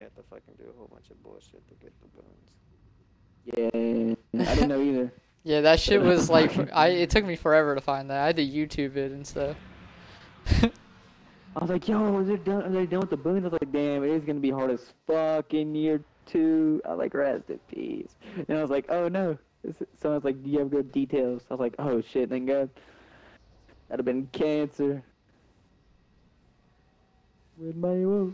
You have to fucking do a whole bunch of bullshit to get the boons. Yeah. I didn't know either. Yeah, that shit was like, it took me forever to find that. I had to YouTube it and stuff. I was like, yo, are they done with the boons? I was like, damn, it is gonna be hard as fuck in year 2. I like, rest in peace. And I was like, oh no. Someone's like, do you have good details? I was like, oh shit, thank God. That'd have been cancer. With my woes.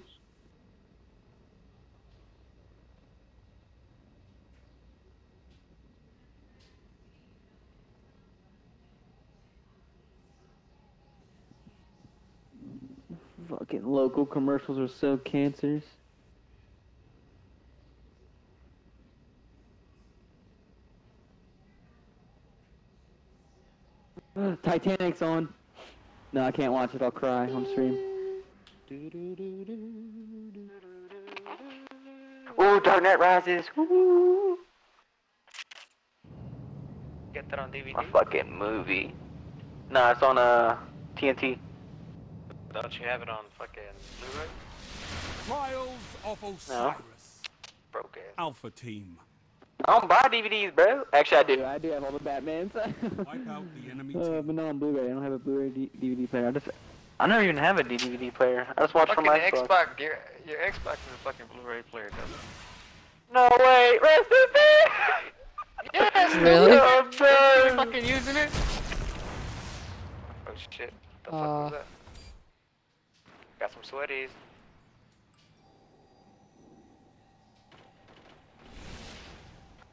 Fucking local commercials are so cancers. Titanic's on. No, I can't watch it. I'll cry on stream. Ooh, Dark Knight Rises. Ooh. Get that on DVD. My fucking movie. No, it's on TNT. Don't you have it on fucking Blu-ray? Trials of Osiris. Broke it. Alpha Team. I don't buy DVDs, bro. Actually, I do. I do have all the Batmans. Wipe out the enemy team. But no, on Blu-ray. I don't have a Blu-ray DVD player. I don't even have a DVD player. I just watch from my Xbox. Xbox. Your Xbox is a fucking Blu-ray player, doesn't it? No way. Rest in peace. Yes. Really? Oh, bro. You're fucking using it. Oh shit. What the fuck was that? Got some sweaties.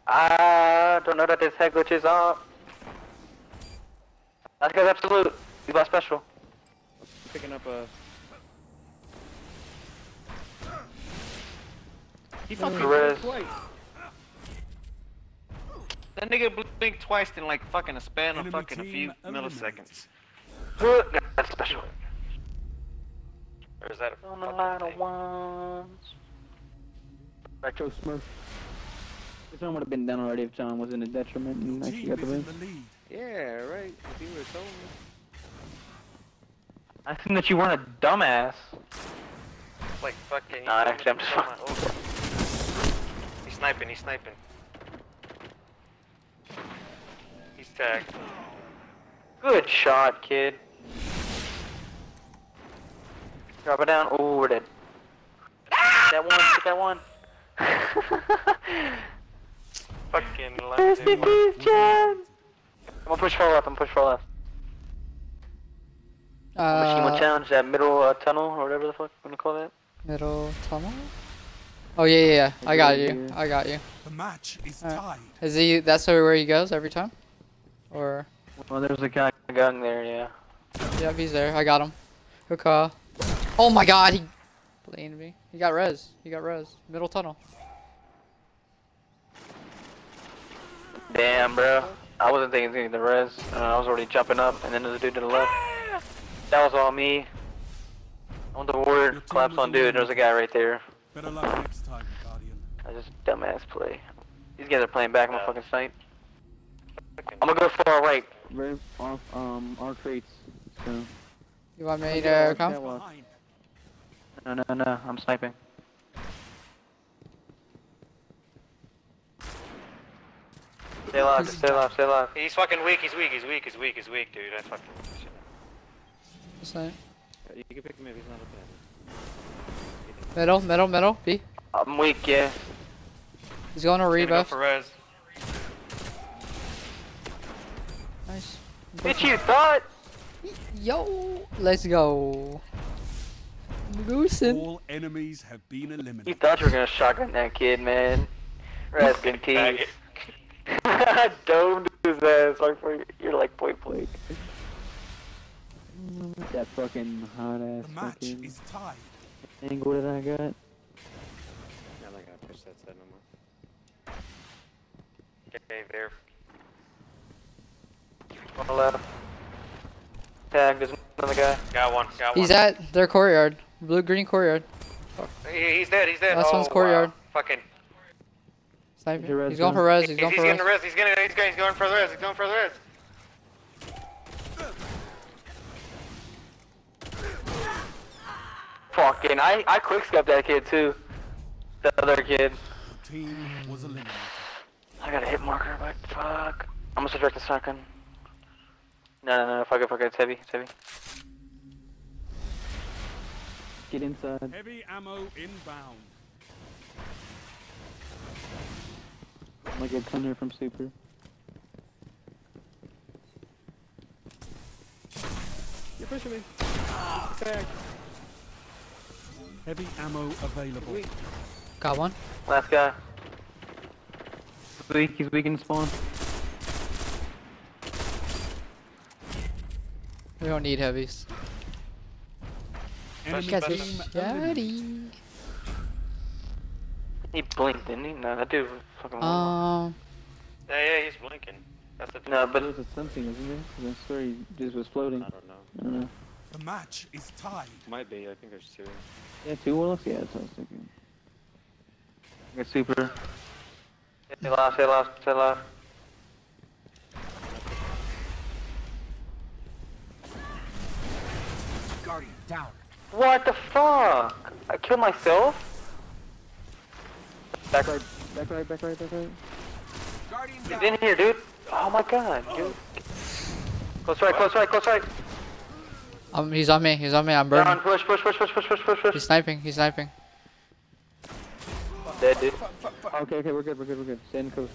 I don't know that this head glitch is on. That guy's absolute. You got special. Picking up a. He fucking blinked twice. That nigga blinked twice in like fucking a span of fucking a few milliseconds. That's special. Or is that a on the line of wands. Retro Smurf. This one would have been done already if John was in a detriment and actually got the win. Yeah, right. If you were told me. I think that you weren't a dumbass. Like fucking. Nah, actually, I'm just fucking. He's sniping. He's sniping. He's tagged. Good shot, kid. Drop it down. Oh, we're dead. That one. Get that one. Fucking left. I'm gonna push far left. Machine will challenge that middle tunnel or whatever the fuck you wanna call that. Middle tunnel? Oh yeah. I got you. The match is tied. Is he? That's where he goes every time? Or? Well, there's a guy going there. Yeah. Yep, he's there. I got him. Hook off. Oh my God, he blamed me. He got res. Middle tunnel. Damn, bro. I wasn't thinking anything to res. I was already jumping up, and then there's a dude to the left. That was all me. I want the warrior collapse on dude. There's a guy right there. Better luck next time, Guardian. That was just a dumbass play. These guys are playing back. I'm a fucking snipe. I'm gonna go far right. We're off our crates. So. You want me to come? No, I'm sniping. Stay alive, stay alive. He's fucking weak, he's weak, dude. I fucking shit. What's that? You can pick him if he's not looking at me. Metal, B. I'm weak, yeah. He's going to rebuff. Go nice. Bitch, you thought! Yo, let's go. Goosen. All enemies have been eliminated. You thought you were gonna shotgun that kid, man. Rest in peace. I domed his ass. You're like point blank. That fucking hot ass. The match is tied. Angle that I got. I'm not gonna push that side no more. Okay, there. On the left. Tag. There's another guy. Got one. He's at their courtyard. Blue-green courtyard. Fuck. He's dead. Last one's courtyard. Wow. Fucking. Sniper. He's going for res. He's going for res. Fucking, I quickscoped that kid too. The other kid. Team was eliminated. I got a hit marker, but fuck. I'm gonna subtract the shotgun. No, fuck it, it's heavy. Get inside. Heavy ammo inbound. I'm like a thunder from super. You're pushing me. Back. Heavy ammo available. Weak. Got one. Last guy. He's weak in spawn. We don't need heavies. Daddy. He blinked, didn't he? No, that dude was fucking Yeah, he's blinking. That's the no, but it was something, isn't it? The story just was floating. I don't know. The match is tied. Might be, I think there's two. Yeah, two warlocks? Yeah, that's what I was thinking. I got super. They lost. Guardian down. What the fuck? I killed myself? Back right. Guardian down. He's in here, dude. Oh my god, dude. Close right. He's on me, I'm burning. Down, push. He's sniping. Dead, dude. Okay, we're good. Stay in cover.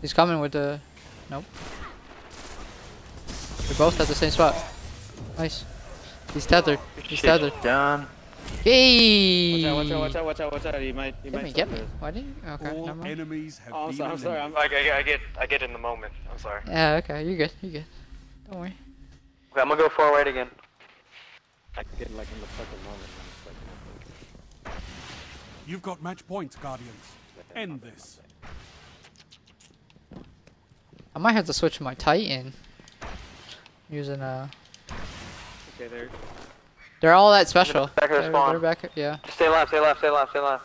He's coming with the... Nope. We're both at the same spot. Nice. He's tethered. Down. Yay! Watch out. He might get me. Why didn't you? Okay, all never mind. I'm sorry. I get in the moment. I'm sorry. Yeah, okay. You're good. Don't worry. Okay, I'm gonna go far right again. I can get like in the fucking moment. You've got match points, Guardians. End this. I might have to switch my Titan. Using a... Okay, they're all that special. Back of the spawn. They're back, yeah. Stay alive. I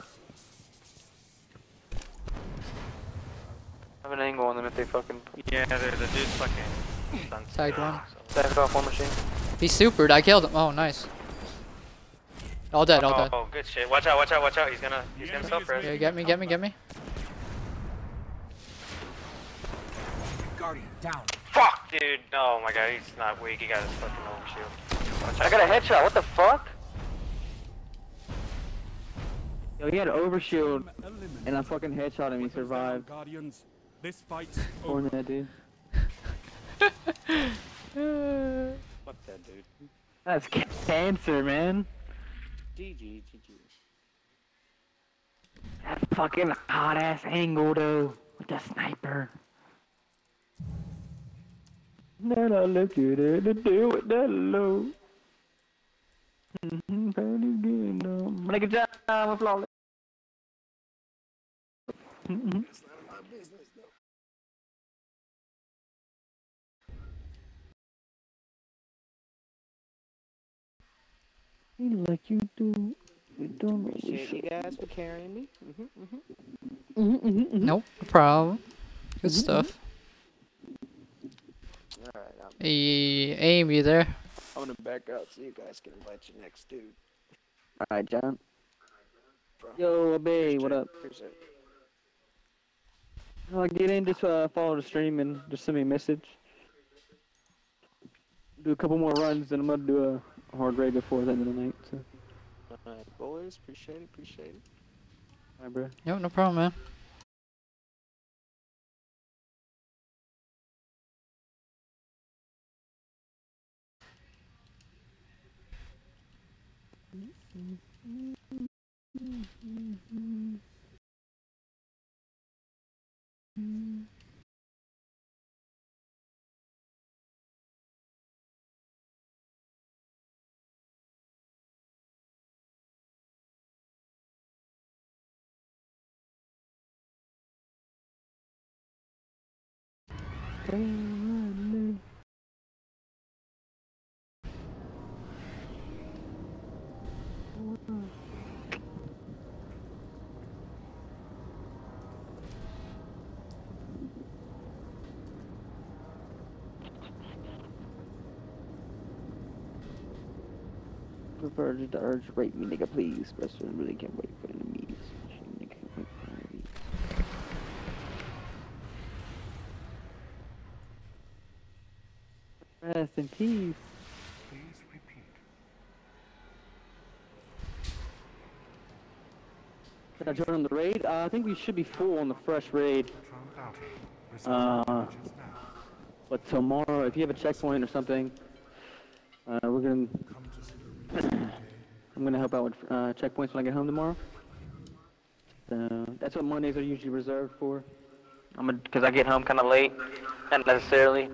have an angle on them if they fucking... Yeah, the dude's fucking... Tagged one. Tagged off one machine. He supered, I killed him. Oh, nice. All dead. Oh, good shit. Watch out. He's gonna self-res. Yeah, get me. Guardian down. Fuck, dude. Oh my god, he's not weak. He got his fucking overshoot. I got a headshot. What the fuck? Yo, he had overshoot, and I fucking headshot him. He survived. Guardians, this fight's over. That dude. Fuck that dude. That's cancer, man. GG. That fucking hot ass angle though with the sniper. No, look at it to do with that low. Make a job with flawless. It's not my business though. Like you do, we don't know. Appreciate you guys for carrying me. Nope, no problem. Good stuff. All right, hey, aim, you there? I'm gonna back out so you guys can invite your next dude. All right, John. Bro. Yo, Bay, what up? I'll get in, just follow the stream and just send me a message. Do a couple more runs, and I'm gonna do a hard raid before the end of the night, so. Alright, boys, appreciate it. Alright, bro. Yep, no problem, man. Prefer to urge, rate me, nigga, please. Best friend really can't wait for enemies. Rest in peace. Please repeat. Should I join on the raid? I think we should be full on the fresh raid. But tomorrow, if you have a checkpoint or something, we're gonna. I'm gonna help out with checkpoints when I get home tomorrow. So that's what Mondays are usually reserved for. Because I get home kind of late, not necessarily.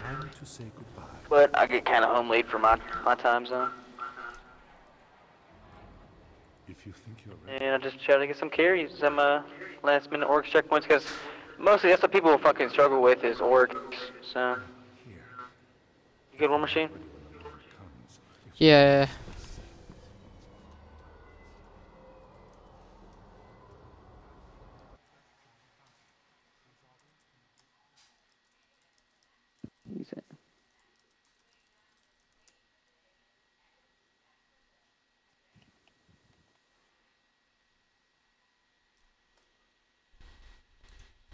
Time to say goodbye. But I get kind of home late for my time zone. If you think you're ready. And I just try to get some carries, some last minute orcs checkpoints, because mostly that's what people fucking struggle with is orcs. So you good, War Machine? Yeah.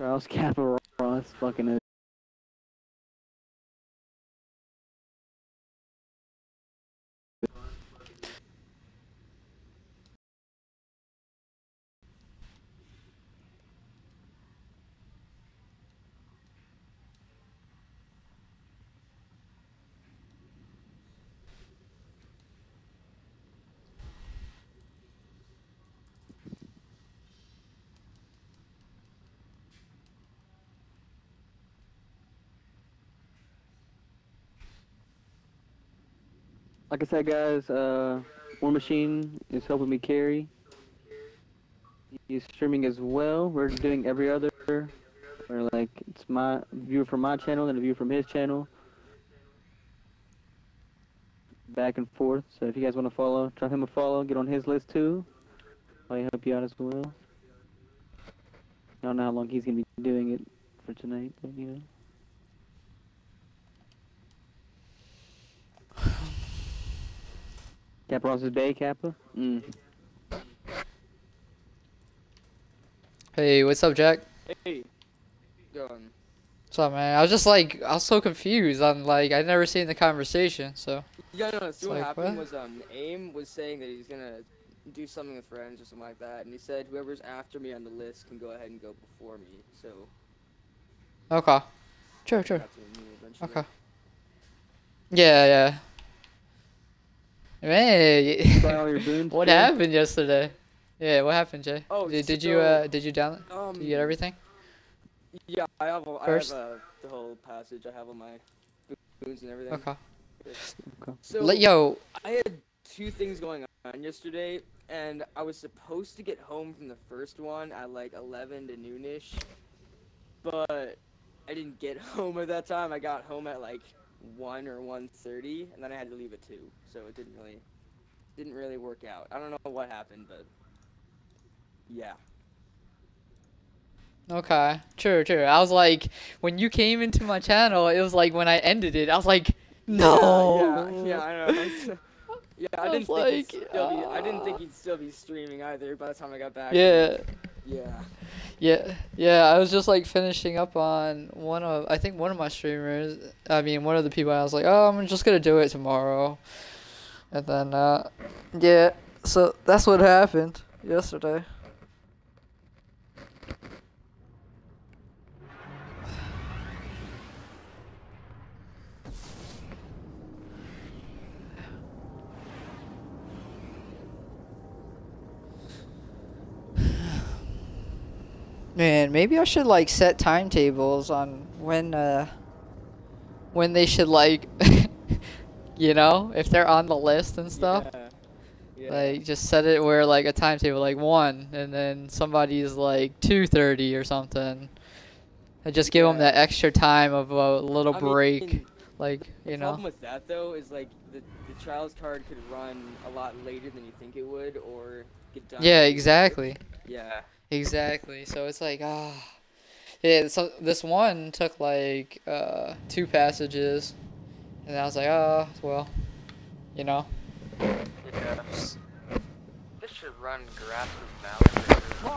Rouse Capital Ross fucking is. Like I said, guys, War Machine is helping me carry. He's streaming as well. We're doing every other. We're like, it's my view from my channel and a view from his channel. Back and forth. So if you guys want to follow, drop him a follow. Get on his list too. I'll help you out as well. I don't know how long he's going to be doing it for tonight, but you know. Kappa Ross's Bay, Kappa? Mm. Hey, what's up, Jack? Hey. What's up, man? I was just like, I was so confused. I'm like, I'd never seen the conversation, so. Yeah, no, so what happened was, AIM was saying that he's gonna do something with friends or something like that, and he said whoever's after me on the list can go ahead and go before me, so. Okay. Sure. Okay. Yeah. Man, what happened yesterday? Yeah, what happened, Jay? Oh, did you download? Did you get everything? Yeah, I have the whole passage. I have all my boons and everything. Okay. So, I had two things going on yesterday, and I was supposed to get home from the first one at like 11 to noonish, but I didn't get home at that time. I got home at like 1 or 1:30, and then I had to leave at 2, so it didn't really work out. I don't know what happened, but yeah. Okay, true. I was like, when you came into my channel, it was like when I ended it, I was like, no. Yeah, I know. Yeah, I didn't think he'd still be streaming either by the time I got back. Yeah. Yeah, I was just like finishing up on one of my streamers, one of the people, and I was like, oh, I'm just gonna do it tomorrow. And then, yeah, so that's what happened yesterday. Man, maybe I should like set timetables on when they should like, you know, if they're on the list and stuff. Yeah. Like just set it where like a timetable like 1, and then somebody's like 2:30 or something. And just give them that extra time of a little break, the problem with that though is like the trials card could run a lot later than you think it would, or get done. Yeah, exactly. Yeah. Exactly. So it's like, yeah. So this one took like 2 passages, and I was like, well, you know. Yeah. This should run grass with balance.